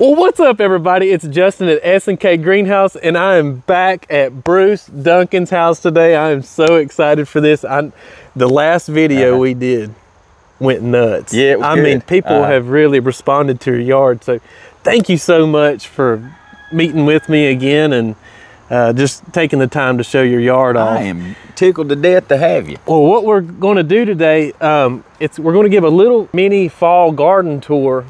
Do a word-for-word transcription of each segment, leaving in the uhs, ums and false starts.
Well, what's up everybody? It's Justin at S and K Greenhouse and I am back at Bruce Duncan's house today. I am so excited for this. I, the last video uh, we did went nuts. Yeah, it was I good. mean, people uh, have really responded to your yard. So thank you so much for meeting with me again and uh, just taking the time to show your yard off. I am tickled to death to have you. Well, what we're going to do today, um, it's we're going to give a little mini fall garden tour.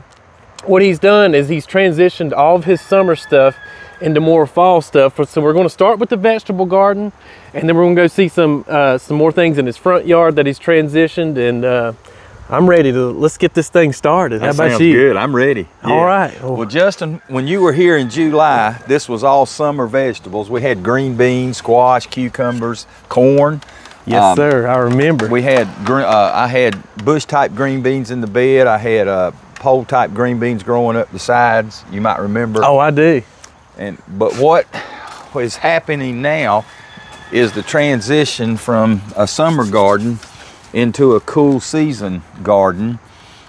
What he's done is he's transitioned all of his summer stuff into more fall stuff. So we're going to start with the vegetable garden, and then we're going to go see some uh, some more things in his front yard that he's transitioned. And uh, I'm ready to let's get this thing started. That How about you? Good. I'm ready. Yeah. All right. Oh. Well, Justin, when you were here in July, this was all summer vegetables. We had green beans, squash, cucumbers, corn. Yes, um, sir. I remember. We had uh, I had bush type green beans in the bed. I had a uh, pole type green beans growing up the sides. You might remember. Oh, I do. And but what is happening now is the transition from a summer garden into a cool season garden.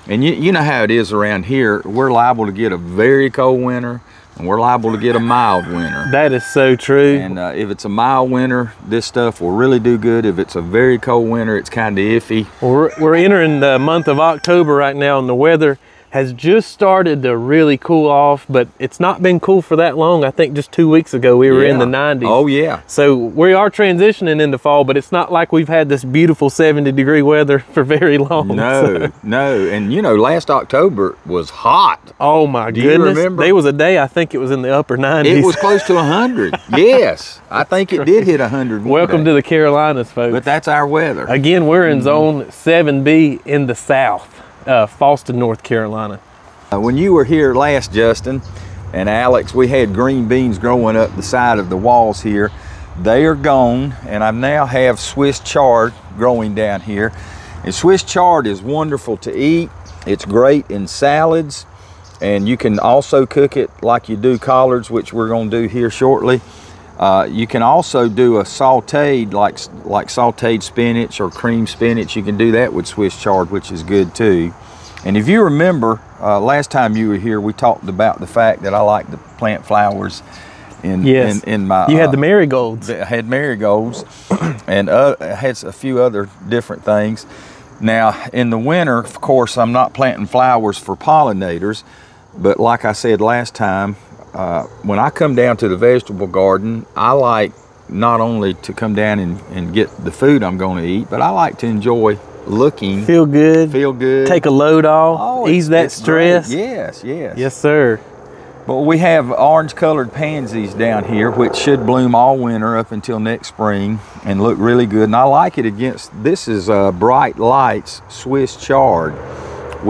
And you, you know how it is around here. We're liable to get a very cold winter and we're liable to get a mild winter. That is so true. And uh, if it's a mild winter, this stuff will really do good. If it's a very cold winter, it's kind of iffy. We're, we're entering the month of October right now and the weather has just started to really cool off, but it's not been cool for that long. I think just two weeks ago we were yeah. in the nineties. Oh yeah. So we are transitioning into fall, but it's not like we've had this beautiful seventy degree weather for very long. No, so. no. And you know, last October was hot. Oh my Do goodness. You remember? There was a day I think it was in the upper nineties. It was close to one hundred. Yes. I think it did hit one hundred. Welcome day. to the Carolinas, folks. But that's our weather. Again, we're in mm-hmm. zone seven B in the south. Uh, Falston, North Carolina. Uh, when you were here last, Justin and Alex, we had green beans growing up the side of the walls here. They are gone, and I now have Swiss chard growing down here. And Swiss chard is wonderful to eat. It's great in salads, and you can also cook it like you do collards, which we're going to do here shortly. Uh, you can also do a sauteed, like like sauteed spinach or cream spinach. You can do that with Swiss chard, which is good too. And if you remember, uh, last time you were here, we talked about the fact that I like to plant flowers in, yes. in, in my- You had uh, the marigolds. I had marigolds and uh, I had a few other different things. Now, in the winter, of course, I'm not planting flowers for pollinators, but like I said last time, Uh, when I come down to the vegetable garden, I like not only to come down and, and get the food I'm going to eat, but I like to enjoy looking. Feel good. Feel good. Take a load off. Oh, ease that stress. Great. Yes, yes. Yes, sir. But we have orange colored pansies down here, which should bloom all winter up until next spring and look really good. And I like it against, this is uh, Bright Lights Swiss chard,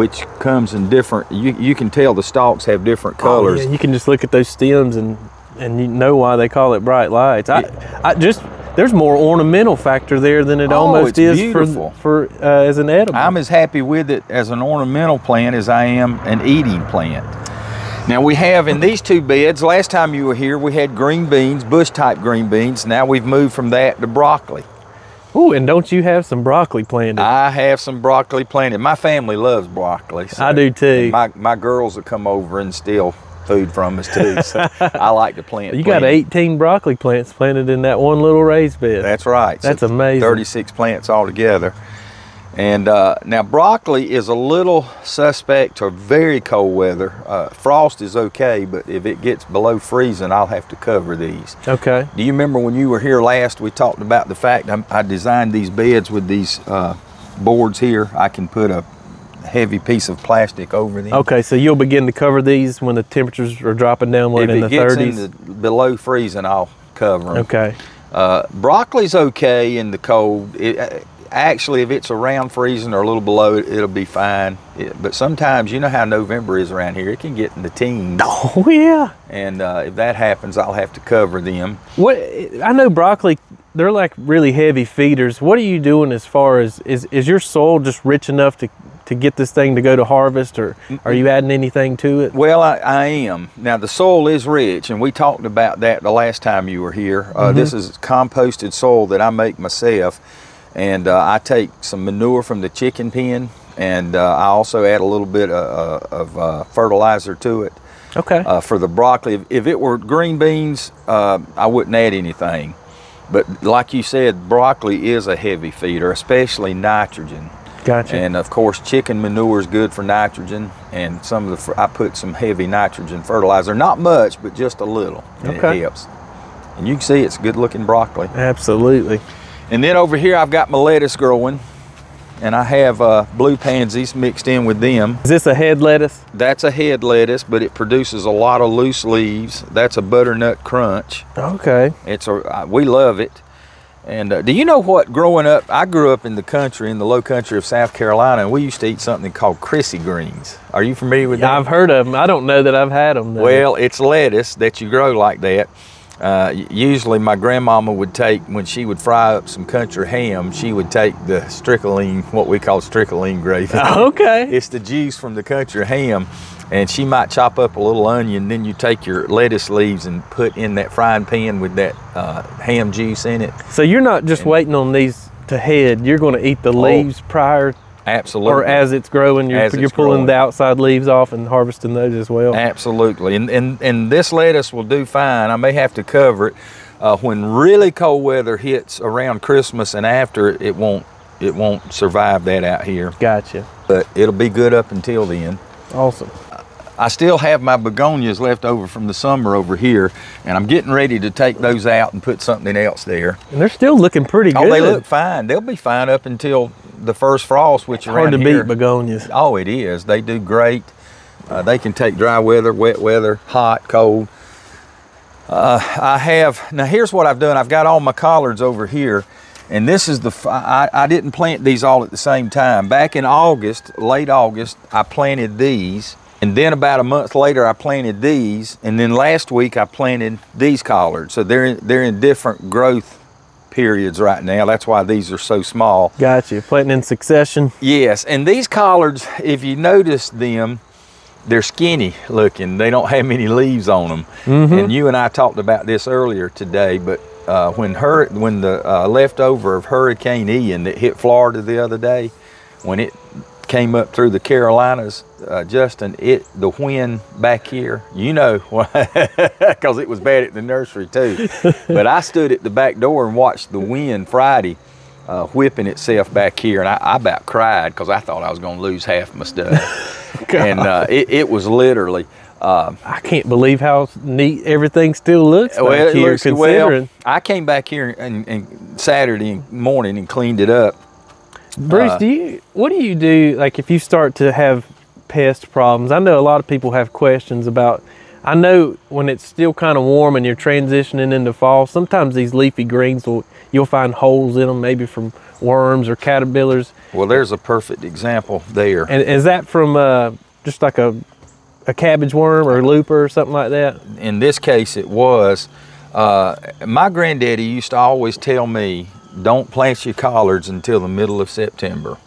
which comes in different, you, you can tell the stalks have different colors. Oh, yeah. You can just look at those stems and, and you know why they call it Bright Lights. I, yeah. I just, there's more ornamental factor there than it oh, almost is beautiful. for, for uh, as an edible. I'm as happy with it as an ornamental plant as I am an eating plant. Now we have in these two beds, last time you were here, we had green beans, bush type green beans. Now we've moved from that to broccoli. Oh, and don't you have some broccoli planted? I have some broccoli planted. My family loves broccoli. So I do too. My, my girls will come over and steal food from us too. So I like to plant. You plant. got eighteen broccoli plants planted in that one little raised bed. That's right. That's so amazing. thirty-six plants altogether. And uh, now broccoli is a little suspect to very cold weather. Uh, frost is okay, but if it gets below freezing, I'll have to cover these. Okay. Do you remember when you were here last, we talked about the fact I, I designed these beds with these uh, boards here. I can put a heavy piece of plastic over them. Okay, so you'll begin to cover these when the temperatures are dropping down like in the thirties? If it gets into below freezing, I'll cover them. Okay. Uh, broccoli's okay in the cold. It, uh, Actually, if it's around freezing or a little below, it, it'll be fine. It, but sometimes, you know how November is around here. It can get in the teens. Oh, yeah. And uh, if that happens, I'll have to cover them. What I know broccoli, they're like really heavy feeders. What are you doing as far as, is, is your soil just rich enough to, to get this thing to go to harvest, or are you adding anything to it? Well, I, I am. Now, the soil is rich, and we talked about that the last time you were here. Uh, mm-hmm. This is composted soil that I make myself. And uh, I take some manure from the chicken pen, and uh, I also add a little bit of, uh, of uh, fertilizer to it. Okay. Uh, for the broccoli, if, if it were green beans, uh, I wouldn't add anything. But like you said, broccoli is a heavy feeder, especially nitrogen. Gotcha. And of course, chicken manure is good for nitrogen, and some of the I put some heavy nitrogen fertilizer, not much, but just a little. And okay. It helps. And you can see it's good-looking broccoli. Absolutely. And then over here, I've got my lettuce growing, and I have uh, blue pansies mixed in with them. Is this a head lettuce? That's a head lettuce, but it produces a lot of loose leaves. That's a butternut crunch. Okay. It's a we love it. And uh, do you know what, growing up, I grew up in the country, in the low country of South Carolina, and we used to eat something called Crissy greens. Are you familiar with that? I've heard of them. I don't know that I've had them, though. Well, it's lettuce that you grow like that. Uh, usually my grandmama would take, when she would fry up some country ham, she would take the strickerline, what we call strickerline gravy. Okay. It's the juice from the country ham. And she might chop up a little onion, then you take your lettuce leaves and put in that frying pan with that uh, ham juice in it. So you're not just and waiting on these to head, you're gonna eat the leaves oh, prior? Absolutely. Or as it's growing, you're, as you're it's pulling growing. the outside leaves off and harvesting those as well? Absolutely, and, and, and this lettuce will do fine. I may have to cover it. Uh, when really cold weather hits around Christmas and after, it won't, it won't survive that out here. Gotcha. But it'll be good up until then. Awesome. I still have my begonias left over from the summer over here, and I'm getting ready to take those out and put something else there. And they're still looking pretty good. Oh, they look fine. They'll be fine up until the first frost, which are hard to beat begonias. Oh, it is. They do great. Uh, they can take dry weather, wet weather, hot, cold. Uh, I have, now here's what I've done. I've got all my collards over here. And this is the, I, I didn't plant these all at the same time. Back in August, late August, I planted these. And then about a month later, I planted these, and then last week I planted these collards. So they're in, they're in different growth periods right now. That's why these are so small. Gotcha, planting in succession. Yes, and these collards, if you notice them, they're skinny looking. They don't have many leaves on them. Mm-hmm. And you and I talked about this earlier today, but uh, when, her, when the uh, leftover of Hurricane Ian that hit Florida the other day, when it came up through the Carolinas, uh, Justin, it the wind back here, you know, because it was bad at the nursery too. But I stood at the back door and watched the wind Friday uh, whipping itself back here, and I, I about cried because I thought I was going to lose half my stuff. And uh, it, it was literally. Uh, I can't believe how neat everything still looks well, back it here. Looks, considering. Well, I came back here and, and Saturday morning and cleaned it up. Bruce, uh, do you, what do you do, like if you start to have pest problems? I know a lot of people have questions about, I know when it's still kind of warm and you're transitioning into fall, sometimes these leafy greens, will you'll find holes in them, maybe from worms or caterpillars. Well, there's a perfect example there. And is that from uh, just like a, a cabbage worm or looper or something like that? In this case, it was. Uh, my granddaddy used to always tell me, don't plant your collards until the middle of September.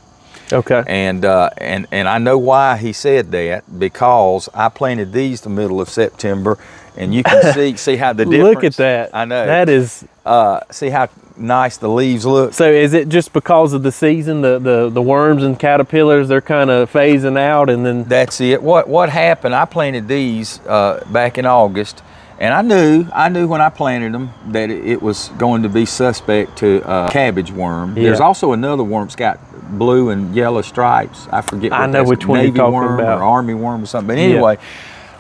Okay. And uh, and and I know why he said that, because I planted these the middle of September, and you can see see how the difference. Look at that. I know. That is. Uh, see how nice the leaves look. So is it just because of the season, the the, the worms and caterpillars, they're kind of phasing out, and then. That's it. What what happened? I planted these uh, back in August. And I knew, I knew when I planted them that it was going to be suspect to uh, cabbage worm. Yeah. There's also another worm. It's got blue and yellow stripes. I forget what I know which one you're talking about. Navy worm or army worm or something. But anyway,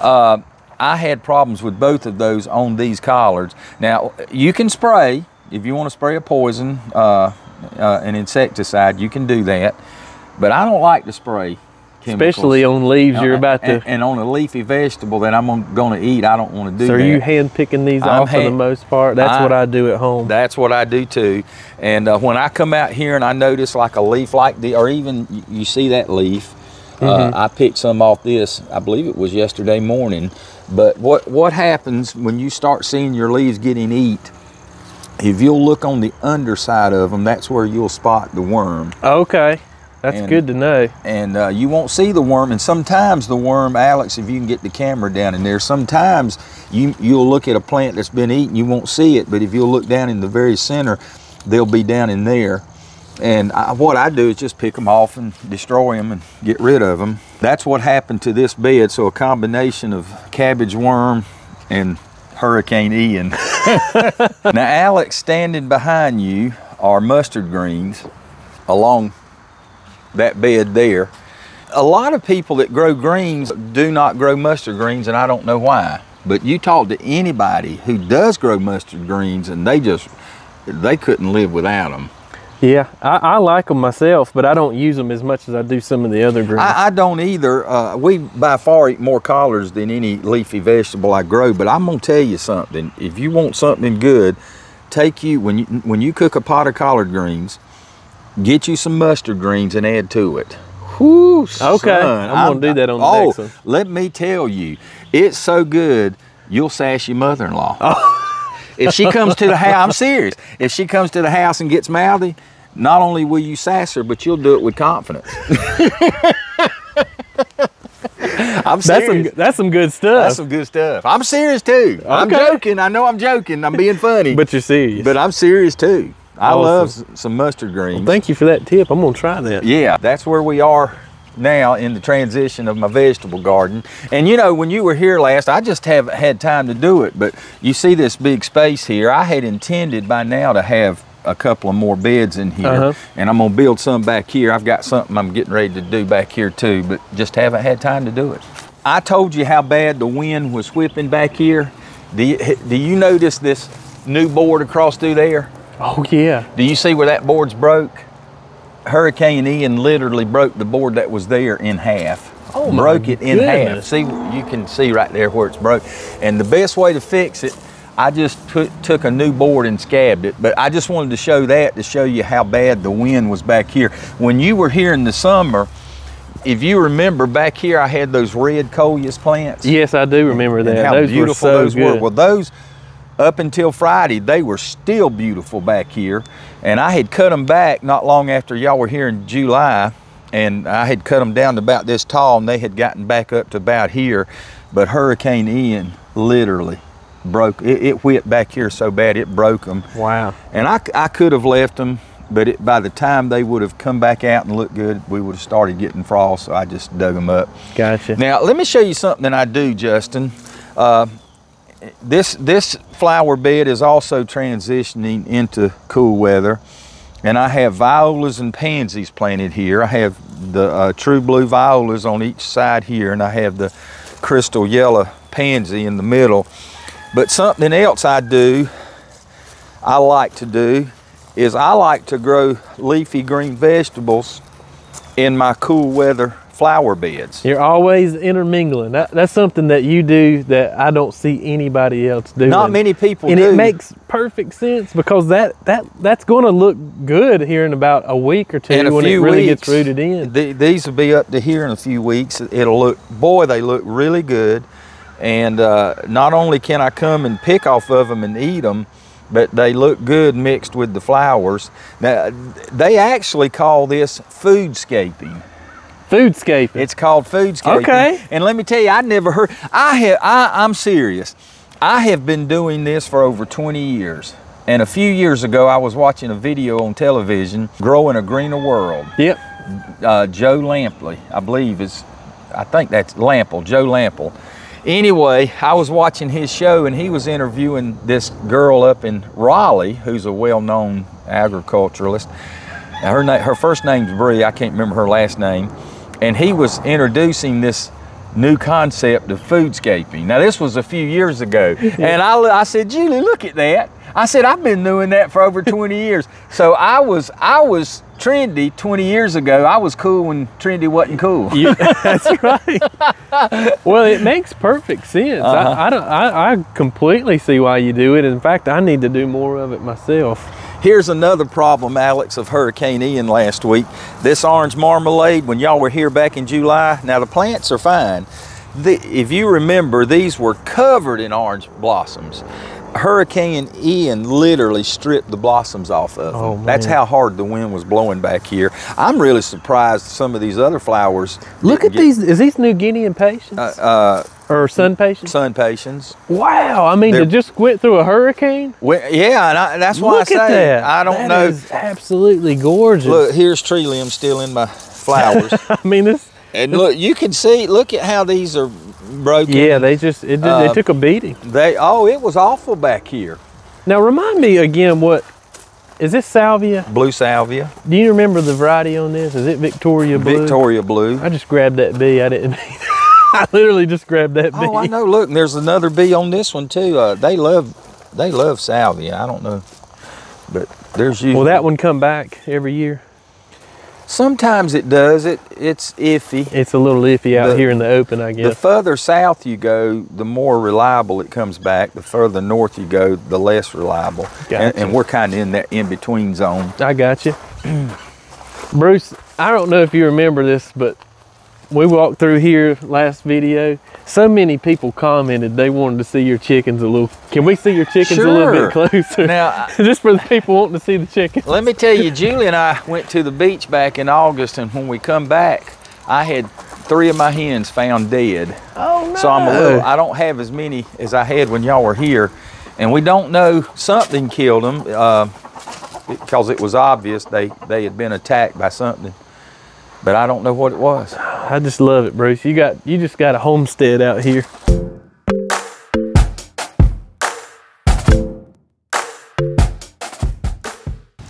yeah. uh, I had problems with both of those on these collards. Now, you can spray. If you want to spray a poison, uh, uh, an insecticide, you can do that. But I don't like to spray. Chemicals. Especially on leaves you're about to... And, and on a leafy vegetable that I'm going to eat, I don't want to do so that. So are you hand-picking these I'm off hand, for the most part? That's I, what I do at home. That's what I do too. And uh, when I come out here and I notice like a leaf like the, or even you see that leaf, mm-hmm. uh, I picked some off this, I believe it was yesterday morning. But what, what happens when you start seeing your leaves getting eat, if you'll look on the underside of them, that's where you'll spot the worm. Okay. That's and, good to know. And uh, you won't see the worm, and sometimes the worm, Alex, if you can get the camera down in there, sometimes you, you'll look at a plant that's been eaten, you won't see it, but if you'll look down in the very center, they'll be down in there. And I, what I do is just pick them off and destroy them and get rid of them. That's what happened to this bed. So a combination of cabbage worm and Hurricane Ian. Now, Alex, standing behind you are mustard greens along that bed there. A lot of people that grow greens do not grow mustard greens, and I don't know why. But you talk to anybody who does grow mustard greens, and they just, they couldn't live without them. Yeah, I, I like them myself, but I don't use them as much as I do some of the other greens. I, I don't either. Uh, we by far eat more collards than any leafy vegetable I grow, but I'm gonna tell you something. If you want something good, take you, when you, when you cook a pot of collard greens, get you some mustard greens and add to it. Whew, okay, son, I'm gonna do that on the oh, next one. Let me tell you, it's so good, you'll sass your mother-in-law. Oh. If she comes to the house, I'm serious. If she comes to the house and gets mouthy, not only will you sass her, but you'll do it with confidence. I'm serious. That's some, that's some good stuff. That's some good stuff. I'm serious too. Okay. I'm joking. I know I'm joking. I'm being funny. But you're serious. But I'm serious too. I awesome. love some mustard greens. Well, thank you for that tip. I'm going to try that. Yeah, that's where we are now in the transition of my vegetable garden. And you know, when you were here last, I just haven't had time to do it, but you see this big space here. I had intended by now to have a couple of more beds in here, uh-huh. and I'm going to build some back here. I've got something I'm getting ready to do back here too, but just haven't had time to do it. I told you how bad the wind was whipping back here. Do you, do you notice this new board across through there? Oh yeah. Do you see where that board's broke? Hurricane Ian literally broke the board that was there in half. Oh my Broke it in goodness. half. See, you can see right there where it's broke. And the best way to fix it, I just put, took a new board and scabbed it. But I just wanted to show that to show you how bad the wind was back here. When you were here in the summer, if you remember back here, I had those red coleus plants. Yes, I do remember and, that. And how those beautiful were so those good. were. Well, those. Up until Friday, they were still beautiful back here. And I had cut them back not long after y'all were here in July. And I had cut them down to about this tall, and they had gotten back up to about here. But Hurricane Ian literally broke, it, it whipped back here so bad it broke them. Wow. And I, I could have left them, but it, by the time they would have come back out and looked good, we would have started getting frost, so I just dug them up. Gotcha. Now, let me show you something that I do, Justin. Uh, This, this flower bed is also transitioning into cool weather, and I have violas and pansies planted here. I have the uh, true blue violas on each side here, and I have the crystal yellow pansy in the middle. But something else I do, I like to do, is I like to grow leafy green vegetables in my cool weather flower beds. You're always intermingling. That, that's something that you do that I don't see anybody else doing. Not many people and do. And it makes perfect sense, because that that that's going to look good here in about a week or two in when it really weeks, gets rooted in. Th these will be up to here in a few weeks. It'll look, boy, they look really good. And uh, not only can I come and pick off of them and eat them, but they look good mixed with the flowers. Now, they actually call this foodscaping. Foodscaping. It's called foodscaping. Okay. And let me tell you, I never heard, I have, I, I'm serious. I have been doing this for over twenty years. And a few years ago, I was watching a video on television, Growing a Greener World. Yep. Uh, Joe Lample, I believe is, I think that's Lample, Joe Lample. Anyway, I was watching his show, and he was interviewing this girl up in Raleigh, who's a well-known agriculturalist. Her, her first name's Bree, I can't remember her last name. And he was introducing this new concept of foodscaping. Now, this was a few years ago. And I, I said, Julie, look at that. I said, I've been doing that for over twenty years. So I was, I was trendy twenty years ago. I was cool when trendy wasn't cool. Yeah, that's right. Well, it makes perfect sense. Uh-huh. I, I, don't, I, I completely see why you do it. In fact, I need to do more of it myself. Here's another problem, Alex, of Hurricane Ian last week. This orange marmalade, when y'all were here back in July, now the plants are fine, the, if you remember, these were covered in orange blossoms. Hurricane Ian literally stripped the blossoms off of them. Oh, man. That's how hard the wind was blowing back here. I'm really surprised some of these other flowers. Look at get, these. Is these New Guinean patients? Uh, uh, or sun patients? Sun patients. Wow. I mean, They're, they just went through a hurricane? Well, yeah, and I, that's why I say that. I don't that know. That is absolutely gorgeous. Look, here's tree limb still in my flowers. I mean, this. And this, look, you can see, look at how these are broken. Yeah, they just, it, uh, they took a beating. They, oh, it was awful back here. Now remind me again, what, is this salvia? Blue salvia. Do you remember the variety on this? Is it Victoria blue? Victoria blue. I just grabbed that bee, I didn't mean it. I literally just grabbed that bee. Oh, I know, look, and there's another bee on this one too. Uh, they love, they love salvia, I don't know, but there's you. Will that one come back every year? Sometimes it does. It it's iffy. It's a little iffy out the, here in the open, I guess. The further south you go, the more reliable it comes back. The further north you go, the less reliable. Gotcha. And, and we're kind of in that in-between zone. I got you. Bruce, I don't know if you remember this, but we walked through here last video. So many people commented they wanted to see your chickens a little. Can we see your chickens sure. a little bit closer? Now, just for the people wanting to see the chickens. Let me tell you, Julie and I went to the beach back in August, and when we come back, I had three of my hens found dead. Oh no! So I'm a little. I don't have as many as I had when y'all were here, and we don't know something killed them uh, because it was obvious they they had been attacked by something. But I don't know what it was. I just love it, Bruce. You got, you just got a homestead out here.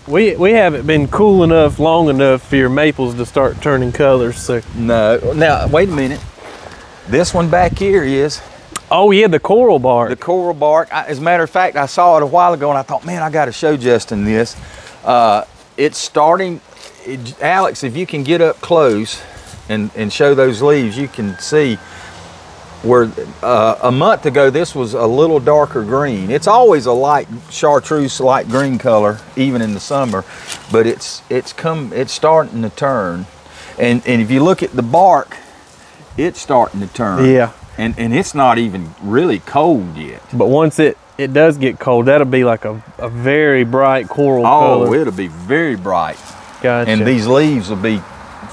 We we haven't been cool enough long enough for your maples to start turning colors. So no. Now wait a minute. This one back here is. Oh yeah, the coral bark. The coral bark. I, as a matter of fact, I saw it a while ago and I thought, man, I got to show Justin this. Uh, it's starting. It, Alex, if you can get up close and, and show those leaves, you can see where uh, a month ago this was a little darker green. It's always a light chartreuse, light green color, even in the summer, but it's it's come it's starting to turn. And and if you look at the bark, it's starting to turn. Yeah. And and it's not even really cold yet. But once it it does get cold, that'll be like a, a very bright coral color. Oh, it'll be very bright. Gotcha. And these leaves will be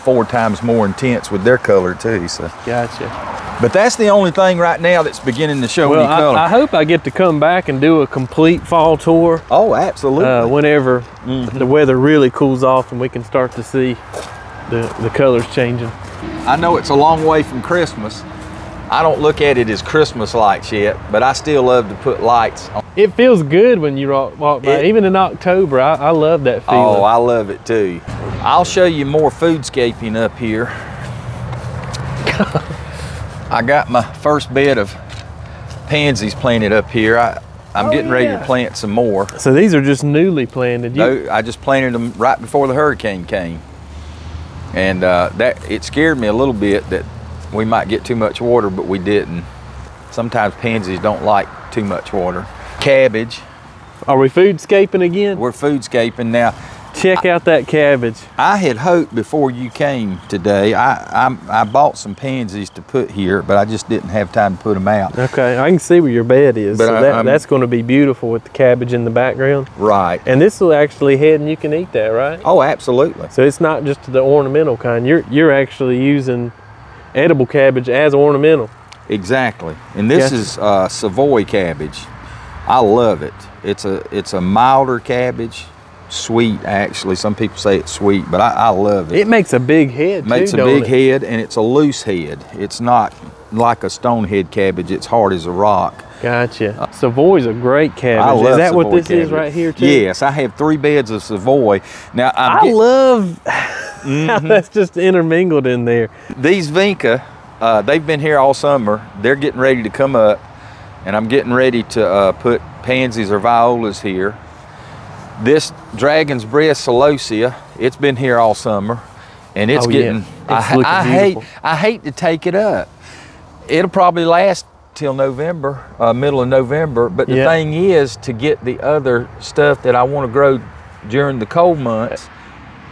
four times more intense with their color too. So. Gotcha. But that's the only thing right now that's beginning to show well, any color. I, I hope I get to come back and do a complete fall tour. Oh, absolutely. Uh, whenever mm-hmm. the weather really cools off and we can start to see the, the colors changing. I know it's a long way from Christmas. I don't look at it as Christmas lights yet, but I still love to put lights on. It feels good when you walk by, it, even in October. I, I love that feeling. Oh, I love it too. I'll show you more foodscaping up here. I got my first bed of pansies planted up here. I, I'm oh, getting yeah. ready to plant some more. So these are just newly planted? You... I just planted them right before the hurricane came. And uh, that it scared me a little bit that we might get too much water, but we didn't. Sometimes pansies don't like too much water. Cabbage. Are we foodscaping again? We're foodscaping now. Check I, out that cabbage. I had hoped before you came today, I, I I bought some pansies to put here, but I just didn't have time to put them out. Okay, I can see where your bed is. But so I, that, that's gonna be beautiful with the cabbage in the background. Right. And this will actually head and you can eat that, right? Oh, absolutely. So it's not just the ornamental kind. You're, you're actually using edible cabbage as ornamental. Exactly. And this yes. is uh, Savoy cabbage. I love it. It's a it's a milder cabbage, sweet actually. Some people say it's sweet, but I, I love it. It makes a big head. It makes too, a big it? head, and it's a loose head. It's not like a stonehead cabbage. It's hard as a rock. Gotcha. Uh, Savoy's a great cabbage. I love is that Savoy what this cabbage. is right here too? Yes, I have three beds of Savoy. Now I'm I get... love. Mm-hmm. That's just intermingled in there. These vinca, uh, they've been here all summer. They're getting ready to come up, and I'm getting ready to uh, put pansies or violas here. This Dragon's Breast Celosia, it's been here all summer, and it's oh, getting. Yeah. It's I, looking I hate. I hate to take it up. It'll probably last till November, uh, middle of November. But the yeah. thing is, to get the other stuff that I want to grow during the cold months.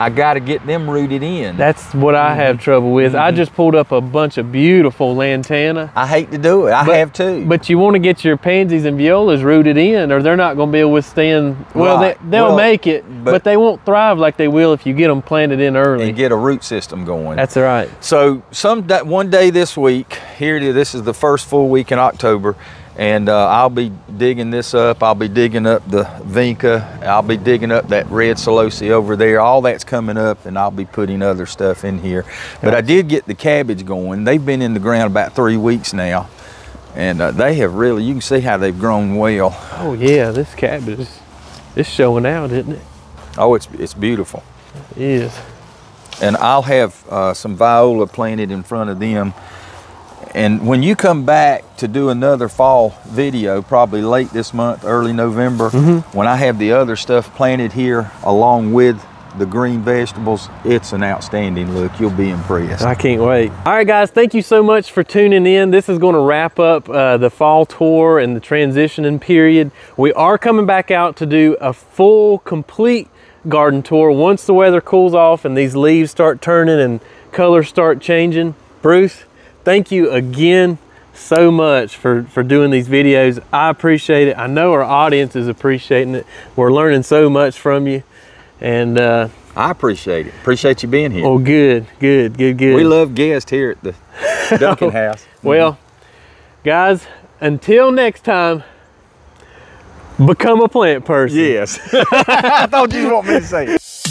I got to get them rooted in. That's what I mm-hmm. have trouble with. Mm-hmm. I just pulled up a bunch of beautiful lantana. I hate to do it. I but, have too. But you want to get your pansies and violas rooted in, or they're not going to be able to withstand. Well, right. they, they'll well, make it, but, but they won't thrive like they will if you get them planted in early. And get a root system going. That's right. So some that one day this week, here it is, this is the first full week in October, and uh, I'll be digging this up. I'll be digging up the vinca. I'll be digging up that red celosia over there. All that's coming up, and I'll be putting other stuff in here. But I did get the cabbage going. They've been in the ground about three weeks now, and uh, they have really, you can see how they've grown well. Oh yeah, this cabbage, it's showing out, isn't it? Oh, it's, it's beautiful. It is. And I'll have uh, some viola planted in front of them. And when you come back to do another fall video, probably late this month, early November, mm-hmm. when I have the other stuff planted here along with the green vegetables, it's an outstanding look. You'll be impressed. I can't wait. All right, guys, thank you so much for tuning in. This is going to wrap up uh, the fall tour and the transitioning period. We are coming back out to do a full, complete garden tour once the weather cools off and these leaves start turning and colors start changing. Bruce, thank you again so much for, for doing these videos. I appreciate it. I know our audience is appreciating it. We're learning so much from you. And uh, I appreciate it. Appreciate you being here. Oh, good, good, good, good. We love guests here at the Duncan House. Well, mm-hmm. guys, until next time, become a plant person. Yes. I thought you didn't want me to say it.